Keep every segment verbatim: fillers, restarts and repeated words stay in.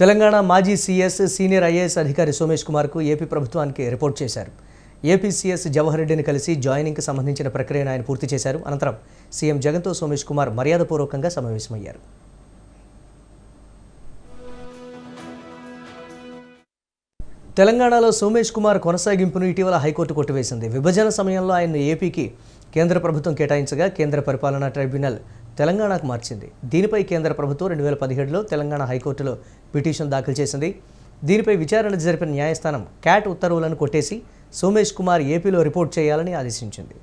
తెలంగాణ మాజీ CS senior IAS అధికారి సోమేష్ కుమార్కు ఏపీ ప్రభుత్వానికి రిపోర్ట్ చేశారు. ఏపీ సీఎస్ జవహర్ రెడ్డిని కలిసి జాయినింగ్కి సంబంధించిన ప్రక్రియను ఆయన పూర్తి చేశారు. అనంతరం సీఎం జగన్తో సోమేష్ కుమార్ మర్యాదపూర్వకంగా సమావేశమయ్యారు. తెలంగాణలో సోమేష్ కుమార్ కొనసాగింపును ఇటీవల హైకోర్టు కొట్టివేసింది. విభజన సమయంలో ఆయన్ను ఏపీకి కేంద్ర ప్రభుత్వం కేటాయించగా కేంద్ర పరిపాలనా ట్రైబ్యునల్ తెలంగాణకు మార్చింది. దీనిపై కేంద్ర ప్రభుత్వం రెండు వేల పదిహేడులో తెలంగాణ హైకోర్టులో పిటిషన్ దాఖలు చేసింది. దీనిపై విచారణ జరిపిన న్యాయస్థానం క్యాట్ ఉత్తర్వులను కొట్టేసి సోమేష్ కుమార్ ఏపీలో రిపోర్ట్ చేయాలని ఆదేశించింది.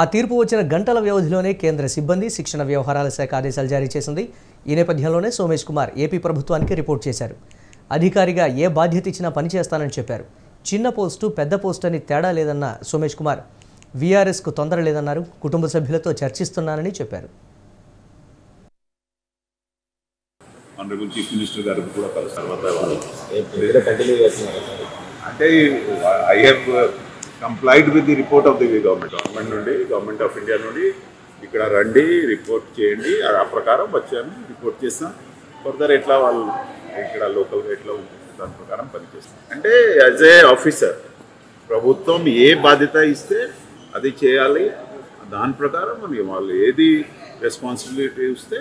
ఆ తీర్పు వచ్చిన గంటల వ్యవధిలోనే కేంద్ర సిబ్బంది శిక్షణ వ్యవహారాల శాఖ ఆదేశాలు జారీ చేసింది. ఈ నేపథ్యంలోనే సోమేష్ కుమార్ ఏపీ ప్రభుత్వానికి రిపోర్ట్ చేశారు. అధికారిగా ఏ బాధ్యత ఇచ్చినా పనిచేస్తానని చెప్పారు. చిన్న పోస్టు పెద్ద పోస్ట్ అని తేడా లేదన్న సోమేష్ కుమార్ వీఆర్ఎస్కు తొందర లేదన్నారు. కుటుంబ సభ్యులతో చర్చిస్తున్నానని చెప్పారు. Complied with the report of the government government నుండి గవర్నమెంట్ ఆఫ్ ఇండియా నుండి ఇక్కడ రండి రిపోర్ట్ చేయండి ఆ ప్రకారం వచ్చాను రిపోర్ట్ చేస్తాను. ఫర్దర్ ఎట్లా వాళ్ళు ఇక్కడ లోకల్గా ఎట్లా ఉంటుంది దాని ప్రకారం పనిచేస్తాను. అంటే యాజ్ ఏ ఆఫీసర్ ప్రభుత్వం ఏ బాధ్యత ఇస్తే అది చేయాలి. దాని ప్రకారం మనకి వాళ్ళు ఏది రెస్పాన్సిబిలిటీ ఇస్తే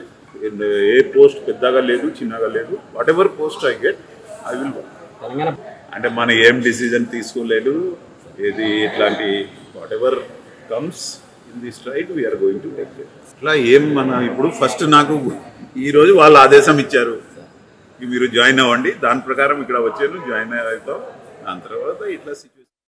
ఏ పోస్ట్ పెద్దగా లేదు చిన్నగా లేదు whatever post I get I will work. అంటే మనం ఏం డిసిజన్ తీసుకోలేదు. ఏది ఇట్లాంటి whatever comes in this right we're going to take it. ఇట్లా ఏం మన ఇప్పుడు ఫస్ట్ నాకు ఈరోజు వాళ్ళు ఆదేశం ఇచ్చారు మీరు జాయిన్ అవ్వండి. దాని ప్రకారం ఇక్కడ వచ్చాను జాయిన్ అవుతాం. దాని తర్వాత ఇట్లా